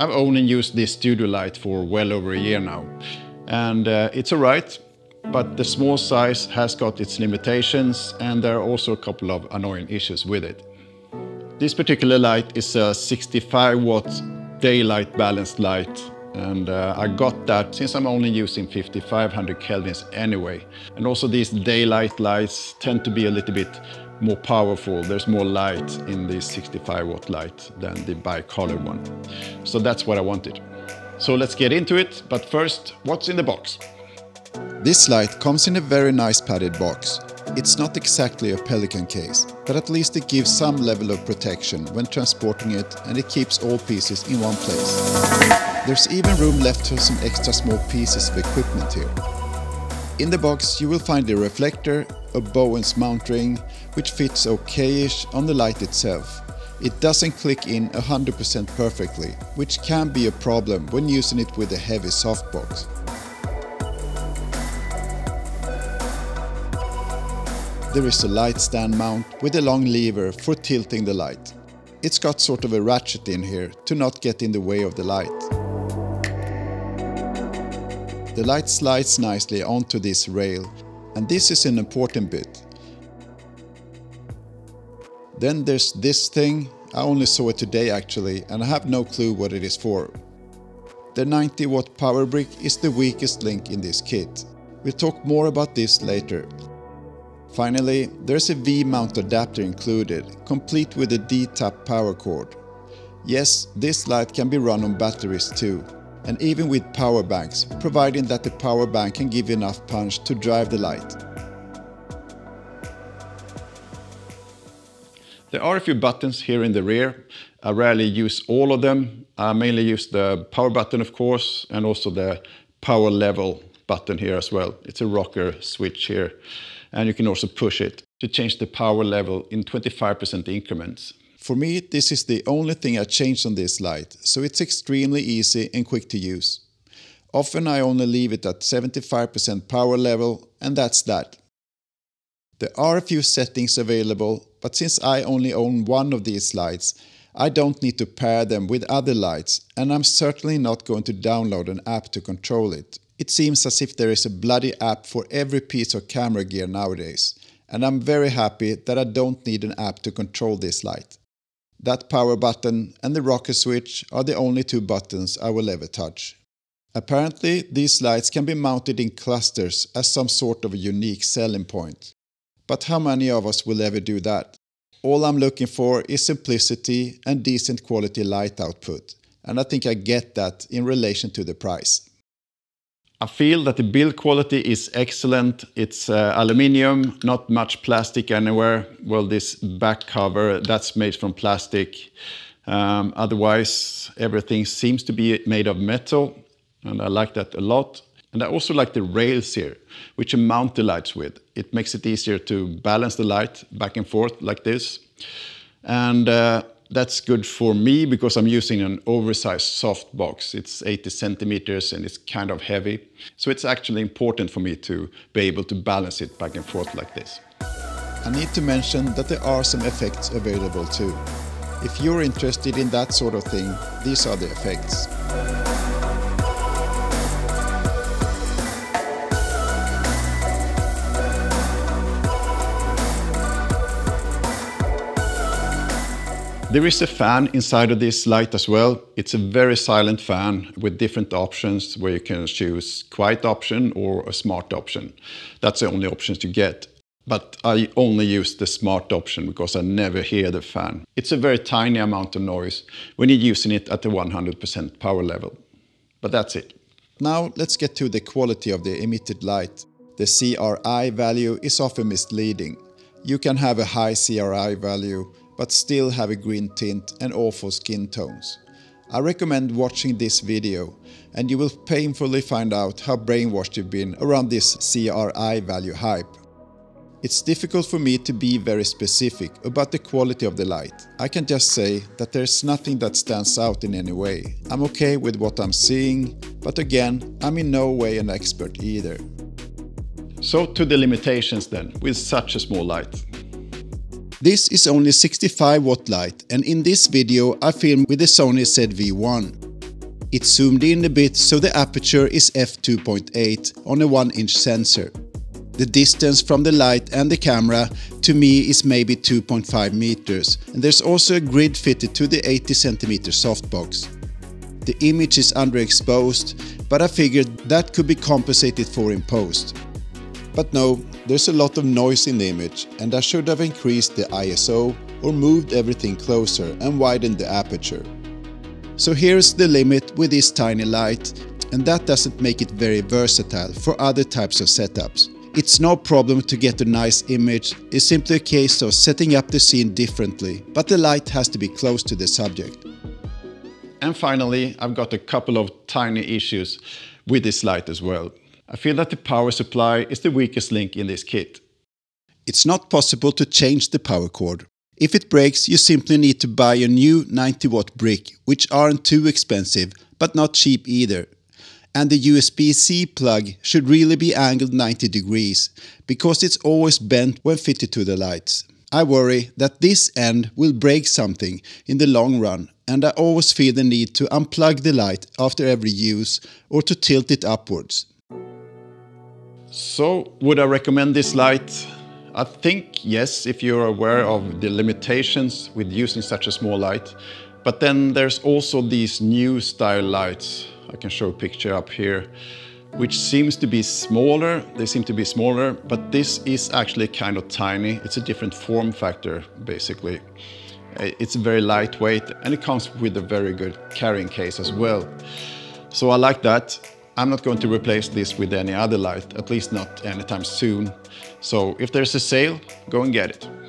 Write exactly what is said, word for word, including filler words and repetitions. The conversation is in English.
I've only used this studio light for well over a year now, and uh, it's alright, but the small size has got its limitations, and there are also a couple of annoying issues with it. This particular light is a sixty-five watt daylight balanced light, and uh, I got that since I'm only using fifty-five hundred kelvins anyway. And also these daylight lights tend to be a little bit more powerful. There's more light in the sixty-five watt light than the bi-color one. So that's what I wanted. So let's get into it, but first, what's in the box? This light comes in a very nice padded box. It's not exactly a Pelican case, but at least it gives some level of protection when transporting it, and it keeps all pieces in one place. There's even room left for some extra small pieces of equipment here. In the box you will find a reflector, a Bowens mount ring, which fits okay-ish on the light itself. It doesn't click in one hundred percent perfectly, which can be a problem when using it with a heavy softbox. There is a light stand mount with a long lever for tilting the light. It's got sort of a ratchet in here to not get in the way of the light. The light slides nicely onto this rail, and this is an important bit. Then there's this thing. I only saw it today actually, and I have no clue what it is for. The ninety watt power brick is the weakest link in this kit. We'll talk more about this later. Finally, there's a V-mount adapter included, complete with a D-tap power cord. Yes, this light can be run on batteries too, and even with power banks, providing that the power bank can give enough punch to drive the light. There are a few buttons here in the rear. I rarely use all of them. I mainly use the power button, of course, and also the power level button here as well. It's a rocker switch here. And you can also push it to change the power level in twenty-five percent increments. For me, this is the only thing I changed on this light, so it's extremely easy and quick to use. Often I only leave it at seventy-five percent power level, and that's that. There are a few settings available, but since I only own one of these lights, I don't need to pair them with other lights, and I'm certainly not going to download an app to control it. It seems as if there is a bloody app for every piece of camera gear nowadays, and I'm very happy that I don't need an app to control this light. That power button and the rocker switch are the only two buttons I will ever touch. Apparently, these lights can be mounted in clusters as some sort of a unique selling point. But how many of us will ever do that? All I'm looking for is simplicity and decent quality light output, and I think I get that in relation to the price. I feel that the build quality is excellent. It's uh, aluminium, not much plastic anywhere. Well, this back cover, that's made from plastic. Um, otherwise, everything seems to be made of metal, and I like that a lot. And I also like the rails here, which you mount the lights with. It makes it easier to balance the light back and forth like this. And uh, that's good for me because I'm using an oversized softbox. It's eighty centimeters and it's kind of heavy. So it's actually important for me to be able to balance it back and forth like this. I need to mention that there are some effects available too. If you're interested in that sort of thing, these are the effects. There is a fan inside of this light as well. It's a very silent fan with different options where you can choose quiet option or a smart option. That's the only options you get. But I only use the smart option because I never hear the fan. It's a very tiny amount of noise when you're using it at the one hundred percent power level. But that's it. Now let's get to the quality of the emitted light. The C R I value is often misleading. You can have a high C R I value but still have a green tint and awful skin tones. I recommend watching this video, and you will painfully find out how brainwashed you've been around this C R I value hype. It's difficult for me to be very specific about the quality of the light. I can just say that there's nothing that stands out in any way. I'm okay with what I'm seeing, but again, I'm in no way an expert either. So to the limitations then, with such a small light. This is only sixty-five watt light, and in this video I filmed with the Sony Z V one. It's zoomed in a bit, so the aperture is f two point eight on a one inch sensor. The distance from the light and the camera to me is maybe two point five meters, and there's also a grid fitted to the eighty centimeter softbox. The image is underexposed, but I figured that could be compensated for in post. But no, there's a lot of noise in the image, and I should have increased the I S O or moved everything closer and widened the aperture. So here's the limit with this tiny light, and that doesn't make it very versatile for other types of setups. It's no problem to get a nice image, it's simply a case of setting up the scene differently, but the light has to be close to the subject. And finally, I've got a couple of tiny issues with this light as well. I feel that the power supply is the weakest link in this kit. It's not possible to change the power cord. If it breaks, you simply need to buy a new ninety watt brick, which aren't too expensive, but not cheap either. And the U S B C plug should really be angled ninety degrees, because it's always bent when fitted to the lights. I worry that this end will break something in the long run, and I always feel the need to unplug the light after every use or to tilt it upwards. So, would I recommend this light? I think yes, if you're aware of the limitations with using such a small light. But then there's also these new style lights. I can show a picture up here, which seems to be smaller. They seem to be smaller, but this is actually kind of tiny. It's a different form factor, basically. It's very lightweight, and it comes with a very good carrying case as well. So I like that. I'm not going to replace this with any other light, at least not anytime soon. So if there's a sale, go and get it.